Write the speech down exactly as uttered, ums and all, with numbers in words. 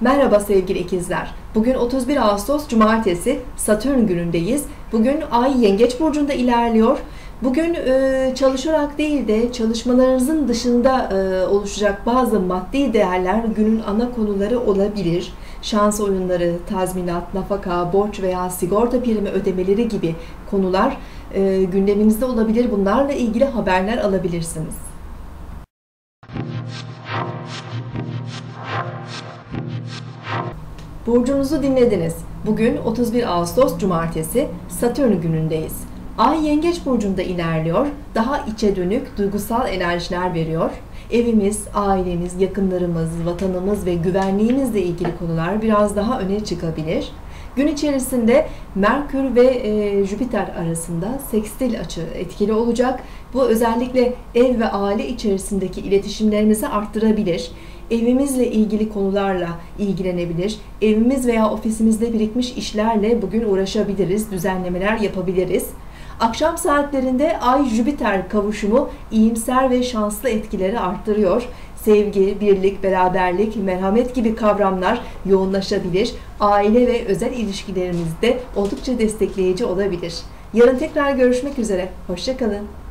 Merhaba sevgili ikizler. Bugün otuz bir Ağustos Cumartesi, Satürn günündeyiz. Bugün Ay Yengeç burcunda ilerliyor. Bugün çalışarak değil de çalışmalarınızın dışında oluşacak bazı maddi değerler günün ana konuları olabilir. Şans oyunları, tazminat, nafaka, borç veya sigorta primi ödemeleri gibi konular gündeminizde olabilir. Bunlarla ilgili haberler alabilirsiniz. Burcunuzu dinlediniz. Bugün otuz bir Ağustos Cumartesi, Satürn günündeyiz. Ay Yengeç burcunda ilerliyor, daha içe dönük duygusal enerjiler veriyor. Evimiz, ailemiz, yakınlarımız, vatanımız ve güvenliğimizle ilgili konular biraz daha öne çıkabilir. Gün içerisinde Merkür ve e, Jüpiter arasında sekstil açı etkili olacak. Bu özellikle ev ve aile içerisindeki iletişimlerimizi arttırabilir. Evimizle ilgili konularla ilgilenebilir. Evimiz veya ofisimizde birikmiş işlerle bugün uğraşabiliriz, düzenlemeler yapabiliriz. Akşam saatlerinde Ay-Jüpiter kavuşumu iyimser ve şanslı etkileri arttırıyor. Sevgi, birlik, beraberlik, merhamet gibi kavramlar yoğunlaşabilir. Aile ve özel ilişkilerimizde oldukça destekleyici olabilir. Yarın tekrar görüşmek üzere. Hoşça kalın.